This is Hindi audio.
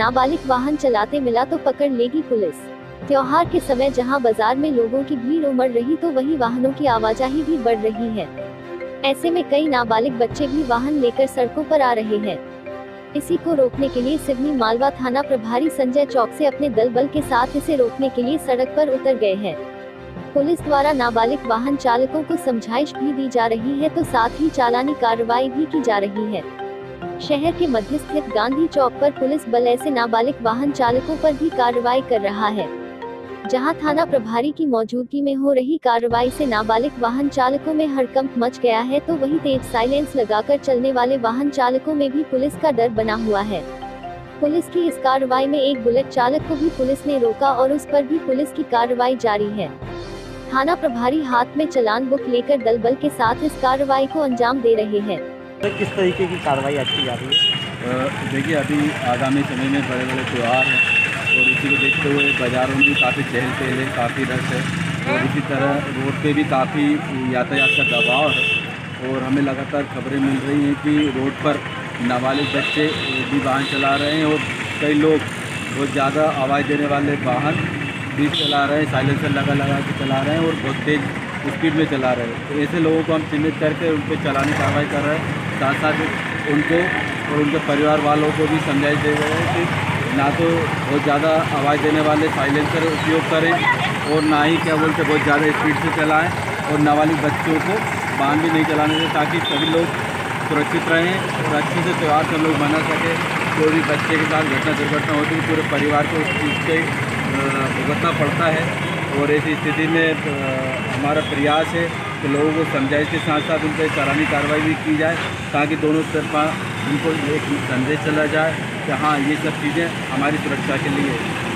नाबालिग वाहन चलाते मिला तो पकड़ लेगी पुलिस। त्योहार के समय जहां बाजार में लोगों की भीड़ उमड़ रही तो वहीं वाहनों की आवाजाही भी बढ़ रही है। ऐसे में कई नाबालिग बच्चे भी वाहन लेकर सड़कों पर आ रहे हैं। इसी को रोकने के लिए सिवनी मालवा थाना प्रभारी संजय चौक से अपने दल बल के साथ इसे रोकने के लिए सड़क पर उतर गए हैं। पुलिस द्वारा नाबालिग वाहन चालकों को समझाइश भी दी जा रही है तो साथ ही चालानी कार्रवाई भी की जा रही है। शहर के मध्य स्थित गांधी चौक पर पुलिस बल ऐसे नाबालिग वाहन चालकों पर भी कार्रवाई कर रहा है, जहां थाना प्रभारी की मौजूदगी में हो रही कार्रवाई से नाबालिग वाहन चालकों में हड़कंप मच गया है तो वहीं तेज साइलेंस लगाकर चलने वाले वाहन चालकों में भी पुलिस का डर बना हुआ है। पुलिस की इस कार्रवाई में एक बुलेट चालक को भी पुलिस ने रोका और उस पर भी पुलिस की कार्रवाई जारी है। थाना प्रभारी हाथ में चलान बुक लेकर दल बल के साथ इस कार्रवाई को अंजाम दे रहे हैं। किस तरीके की कार्रवाई की जा रही है? देखिए, अभी आगामी समय में बड़े बड़े त्योहार हैं और इसी को देखते हुए बाज़ारों में भी काफ़ी चहल पहल है, काफ़ी रश है और इसी तरह रोड पे भी काफ़ी यातायात का दबाव है और हमें लगातार खबरें मिल रही हैं कि रोड पर नाबालिग बच्चे भी वाहन चला रहे हैं और कई लोग बहुत ज़्यादा आवाज़ देने वाले वाहन भी चला रहे हैं, साइलेंसर लगा लगा के चला रहे हैं और बहुत तेज़ स्पीड में चला रहे हैं। तो ऐसे लोगों को हम चिन्हित करके उन पर चलाने की कार्रवाई कर रहे हैं, साथ साथ उनको और उनके परिवार वालों को भी समझाइश दे रहे हैं कि ना तो बहुत ज़्यादा आवाज़ देने वाले साइलेंसर उपयोग करें और ना ही क्या बोलते बहुत ज़्यादा स्पीड से चलाएं और नाबालिग बच्चों को वाहन भी नहीं चलाने दें, ताकि सभी लोग सुरक्षित रहें और अच्छे से त्यौहार सब लोग मना सकें। कोई भी बच्चे के साथ घटना दुर्घटना होती है पूरे परिवार को उस चीज़ से भुगतना पड़ता है और ऐसी स्थिति में हमारा प्रयास है कि लोगों को समझाइश के साथ साथ उन पर सराहनीय कार्रवाई भी की जाए, ताकि दोनों तरफा उनको एक संदेश चला जाए कि हाँ, ये सब चीज़ें हमारी सुरक्षा के लिए है।